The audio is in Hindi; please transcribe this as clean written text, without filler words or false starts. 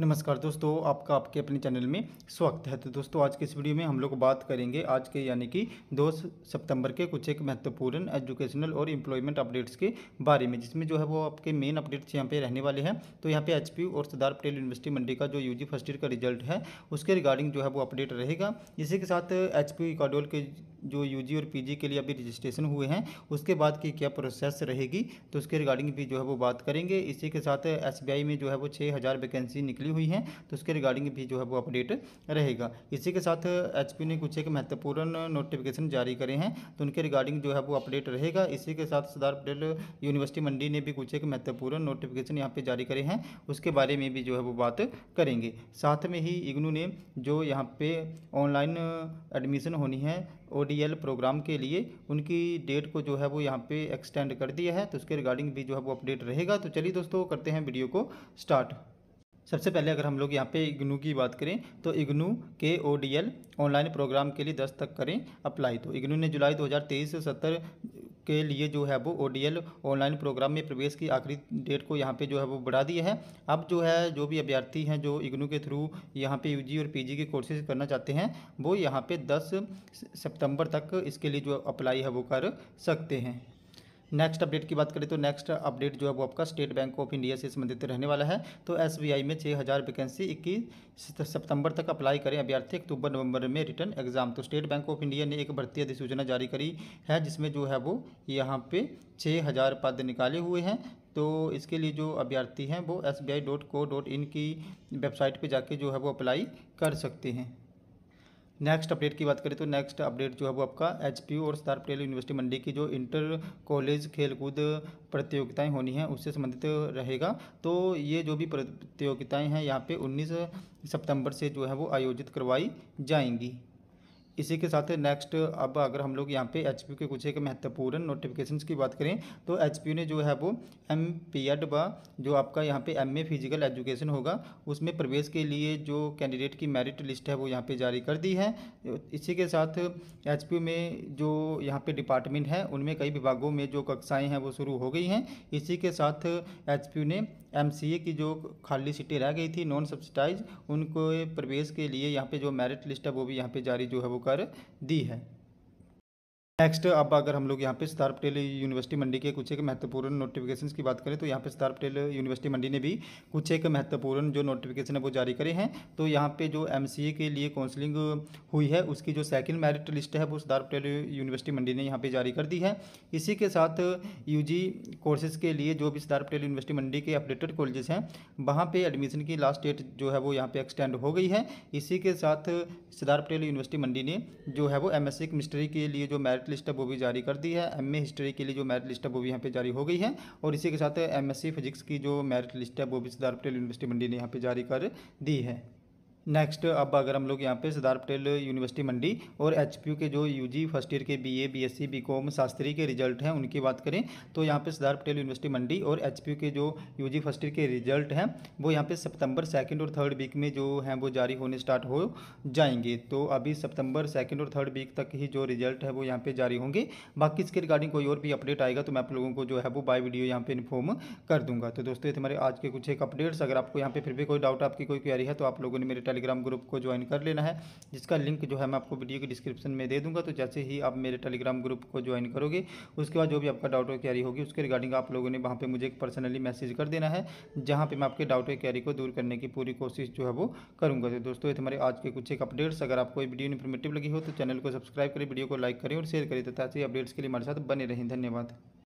नमस्कार दोस्तों, आपका आपके अपने चैनल में स्वागत है। तो दोस्तों आज के इस वीडियो में हम लोग बात करेंगे आज के यानी कि 2 सितंबर के कुछ एक महत्वपूर्ण एजुकेशनल और एम्प्लॉयमेंट अपडेट्स के बारे में, जिसमें जो है वो आपके मेन अपडेट्स यहाँ पे रहने वाले हैं। तो यहाँ पे HPU और सरदार पटेल यूनिवर्सिटी मंडी का जो UG फर्स्ट ईयर का रिजल्ट है उसके रिगार्डिंग जो है वो अपडेट रहेगा। इसी के साथ HP ICDOL के जो UG और PG के लिए अभी रजिस्ट्रेशन हुए हैं उसके बाद की क्या प्रोसेस रहेगी तो उसके रिगार्डिंग भी जो है वो बात करेंगे। इसी के साथ SBI में जो है वो 6000 वैकेंसी निकली हुई हैं तो उसके रिगार्डिंग भी जो है वो अपडेट रहेगा। इसी के साथ HP ने कुछ एक महत्वपूर्ण नोटिफिकेशन जारी करे हैं तो उनके रिगार्डिंग जो है वो अपडेट रहेगा। इसी के साथ सरदार पटेल यूनिवर्सिटी मंडी ने भी कुछ एक महत्वपूर्ण नोटिफिकेशन यहाँ पर जारी करे हैं उसके बारे में भी जो है वो बात करेंगे। साथ में ही IGNOU ने जो यहाँ पर ऑनलाइन एडमिशन होनी है ODL प्रोग्राम के लिए उनकी डेट को जो है वो यहाँ पे एक्सटेंड कर दिया है तो उसके रिगार्डिंग भी जो है वो अपडेट रहेगा। तो चलिए दोस्तों करते हैं वीडियो को स्टार्ट। सबसे पहले अगर हम लोग यहाँ पे IGNOU की बात करें तो IGNOU के ODL ऑनलाइन प्रोग्राम के लिए 10 तक करें अप्लाई। तो IGNOU ने जुलाई 2023 से 70 के लिए जो है वो ODL ऑनलाइन प्रोग्राम में प्रवेश की आखिरी डेट को यहाँ पे जो है वो बढ़ा दिया है। अब जो है जो भी अभ्यर्थी हैं जो IGNOU के थ्रू यहाँ पे UG और PG के कोर्सेज करना चाहते हैं वो यहाँ पे 10 सितंबर तक इसके लिए जो अप्लाई है वो कर सकते हैं। नेक्स्ट अपडेट की बात करें तो नेक्स्ट अपडेट जो है वो आपका स्टेट बैंक ऑफ इंडिया से संबंधित रहने वाला है। तो SBI में 6000 वैकेंसी 21 सितंबर तक अप्लाई करें अभ्यर्थी, अक्टूबर नवंबर में रिटर्न एग्जाम। तो स्टेट बैंक ऑफ इंडिया ने एक भर्ती अधिसूचना जारी करी है जिसमें जो है वो यहाँ पे 6000 पद निकाले हुए हैं। तो इसके लिए जो अभ्यर्थी हैं वो sbi.co.in की वेबसाइट पर जाके जो है वो अप्लाई कर सकते हैं। नेक्स्ट अपडेट की बात करें तो नेक्स्ट अपडेट जो है वो आपका HPU और सरदार पटेल यूनिवर्सिटी मंडी की जो इंटर कॉलेज खेलकूद प्रतियोगिताएं होनी हैं उससे संबंधित रहेगा। तो ये जो भी प्रतियोगिताएं हैं यहाँ पे 19 सितंबर से जो है वो आयोजित करवाई जाएंगी। इसी के साथ नेक्स्ट अब अगर हम लोग यहाँ पे HPU के कुछ एक महत्वपूर्ण नोटिफिकेशंस की बात करें तो HPU ने जो है वो MPAD व जो आपका यहाँ पे MA फिजिकल एजुकेशन होगा उसमें प्रवेश के लिए जो कैंडिडेट की मेरिट लिस्ट है वो यहाँ पे जारी कर दी है। इसी के साथ HPU में जो यहाँ पे डिपार्टमेंट है उनमें कई विभागों में जो कक्षाएँ हैं वो शुरू हो गई हैं। इसी के साथ HPU ने MCA की जो खाली सीटें रह गई थी नॉन सब्सिडाइज उनको प्रवेश के लिए यहाँ पे जो मेरिट लिस्ट है वो भी यहाँ पे जारी जो है वो कर दी है। नेक्स्ट अब अगर हम लोग यहाँ पे सरदार पटेल यूनिवर्सिटी मंडी के कुछ एक महत्वपूर्ण नोटिफिकेशंस की बात करें तो यहाँ पे सरदार पटेल यूनिवर्सिटी मंडी ने भी कुछ एक महत्वपूर्ण जो नोटिफिकेशन है वो जारी करे हैं। तो यहाँ पे जो MCA के लिए काउंसलिंग हुई है उसकी जो सेकंड मेरिट लिस्ट है वो सरदार पटेल यूनिवर्सिटी मंडी ने यहाँ पर जारी कर दी है। इसी के साथ UG कोर्सेज के लिए जो भी सरदार पटेल यूनिवर्सिटी मंडी के अपडेटेड कॉलेजेस हैं वहाँ पर एडमिशन की लास्ट डेट जो है वो यहाँ पर एक्सटेंड हो गई है। इसी के साथ सरदार पटेल यूनिवर्सिटी मंडी ने जो है वो MSc केमिस्ट्री के लिए जो मेरिट लिस्ट है वो भी जारी कर दी है। MA हिस्ट्री के लिए जो मेरिट लिस्ट है वो भी यहाँ पे जारी हो गई है और इसी के साथ MSc फिजिक्स की जो मेरिट लिस्ट है वो भी सरदार पटेल यूनिवर्सिटी मंडी ने यहाँ पे जारी कर दी है। नेक्स्ट अब अगर हम लोग यहाँ पे सरदार पटेल यूनिवर्सिटी मंडी और HPU के जो UG फर्स्ट ईयर के BA, BSc, BCOM, शास्त्री के रिजल्ट हैं उनकी बात करें तो यहाँ पे सरदार पटेल यूनिवर्सिटी मंडी और HPU के जो UG फर्स्ट ईयर के रिजल्ट हैं वो यहाँ पे सितंबर 2nd और 3rd वीक में जो हैं वो जारी होने स्टार्ट हो जाएंगे। तो अभी सितंबर 2nd और 3rd वीक तक ही जो रिजल्ट है वो यहाँ पर जारी होंगे। बाकी इसके रिगार्डिंग कोई और भी अपडेट आएगा तो मैं आप लोगों को जो है वो बाय वीडियो यहाँ पर इन्फॉर्म कर दूँगा। तो दोस्तों ये हमारे आज के कुछ एक अपडेट्स। अगर आपको यहाँ पर फिर भी कोई डाउट आपकी कोई क्वेरी है तो आप लोगों ने मेरे टेलीग्राम ग्रुप को ज्वाइन कर लेना है जिसका लिंक जो है मैं आपको वीडियो के डिस्क्रिप्शन में दे दूंगा। तो जैसे ही आप मेरे टेलीग्राम ग्रुप को ज्वाइन करोगे उसके बाद जो भी आपका डाउट और क्वेरी होगी उसके रिगार्डिंग आप लोगों ने वहाँ पे मुझे एक पर्सनली मैसेज कर देना है जहाँ पे मैं आपके डाउट और क्वेरी को दूर करने की पूरी कोशिश जो है वो करूँगा। तो दोस्तों ये हमारे आज के कुछ एक अपडेट्स। अगर आपको वीडियो इन्फॉर्मेटिव लगी हो तो चैनल को सब्सक्राइब करें, वीडियो को लाइक करें और शेयर करें। तो ऐसे ही अपडेट्स के लिए हमारे साथ बने रहें। धन्यवाद।